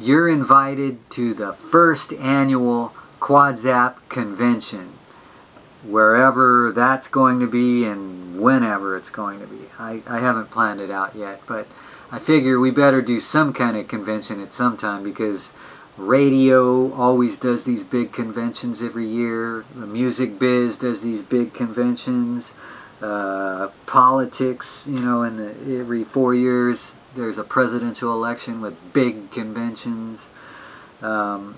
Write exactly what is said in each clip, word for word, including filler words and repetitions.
you're invited to the first annual KWODZAP convention, wherever that's going to be and whenever it's going to be. I, I haven't planned it out yet, but I figure we better do some kind of convention at some time, because radio always does these big conventions every year. The music biz does these big conventions. Uh, politics, you know, in the, every four years there's a presidential election with big conventions. Um,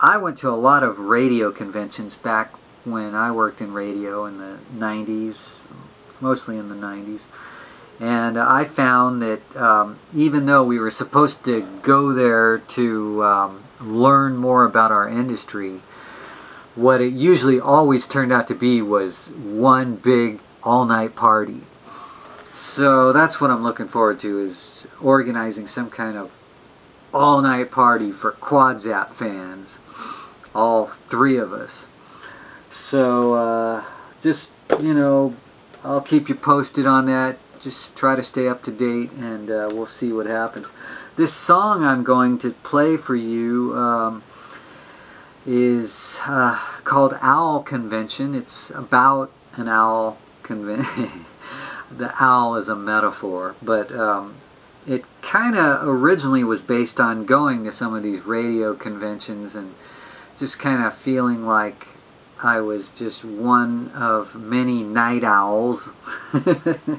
I went to a lot of radio conventions back when I worked in radio in the nineties, mostly in the nineties. And I found that um, even though we were supposed to go there to um, learn more about our industry, what it usually always turned out to be was one big all-night party. So that's what I'm looking forward to, is organizing some kind of all-night party for KWODZAP fans, all three of us. So uh, just, you know, I'll keep you posted on that. Just try to stay up to date, and uh, we'll see what happens. This song I'm going to play for you um, is uh, called Owl Convention. It's about an owl convention. The owl is a metaphor, but um, it kind of originally was based on going to some of these radio conventions and just kind of feeling like I was just one of many night owls who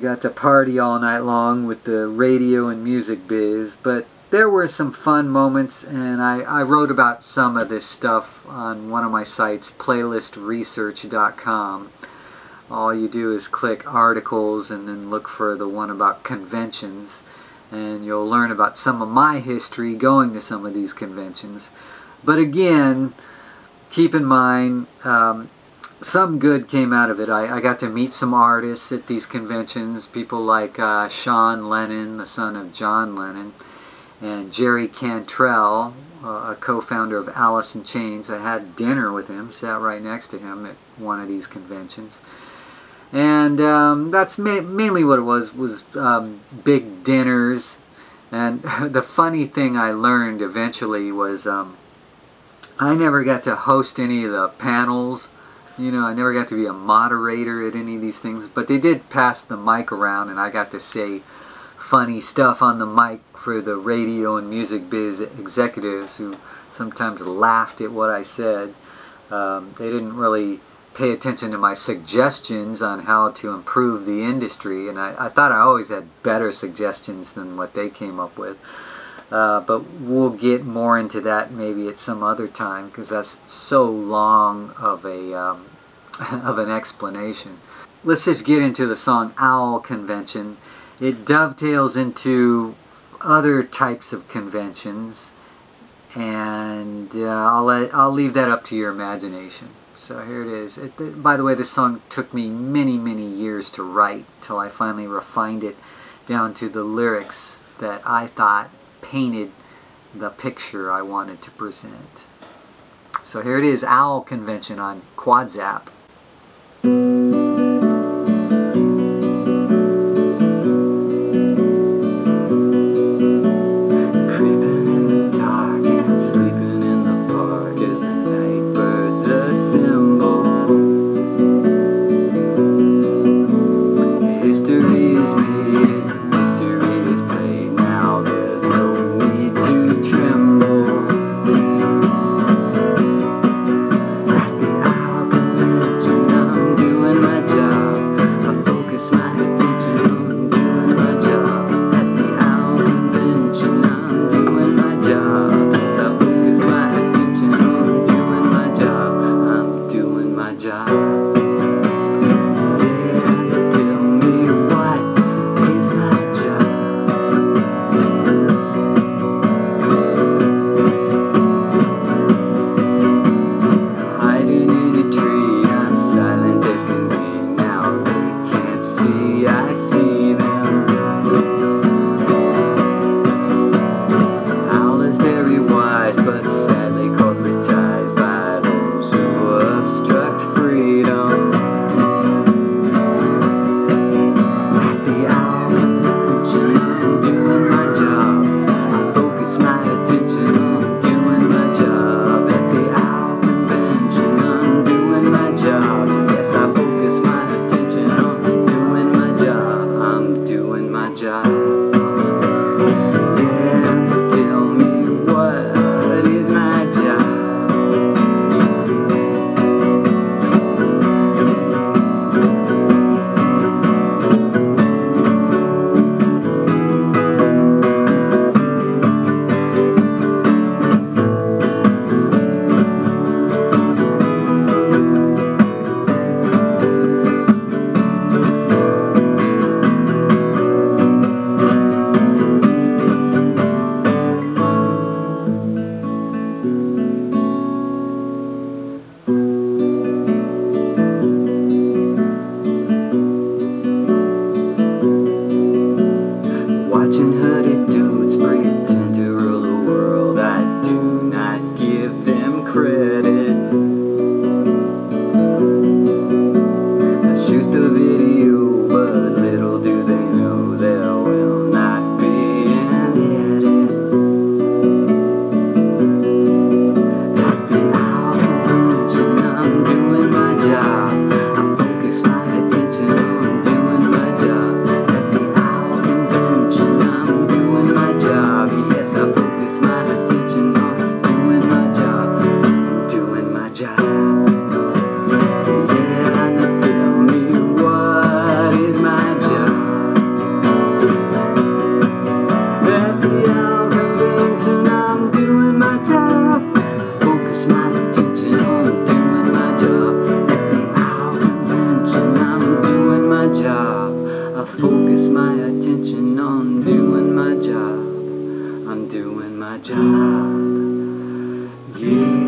got to party all night long with the radio and music biz. But there were some fun moments, and I, I wrote about some of this stuff on one of my sites, playlist research dot com. All you do is click articles and then look for the one about conventions, and you'll learn about some of my history going to some of these conventions. But again, keep in mind, um, some good came out of it. I, I got to meet some artists at these conventions, people like uh, Sean Lennon, the son of John Lennon, and Jerry Cantrell, uh, a co-founder of Alice in Chains. I had dinner with him, sat right next to him at one of these conventions. And um, that's ma mainly what it was, was um, big dinners. And the funny thing I learned eventually was um, I never got to host any of the panels. You know, I never got to be a moderator at any of these things, but they did pass the mic around, and I got to say funny stuff on the mic for the radio and music biz executives, who sometimes laughed at what I said. Um, they didn't really pay attention to my suggestions on how to improve the industry, and I, I thought I always had better suggestions than what they came up with. Uh, but we'll get more into that maybe at some other time, because that's so long of a um, of an explanation. Let's just get into the song Owl Convention. It dovetails into other types of conventions, and uh, I'll let, I'll leave that up to your imagination. So here it is. It, by the way, this song took me many many years to write, till I finally refined it down to the lyrics that I thought painted the picture I wanted to present. So here it is, Owl Convention on KWODZAP. Thank you. doing my job. Yeah.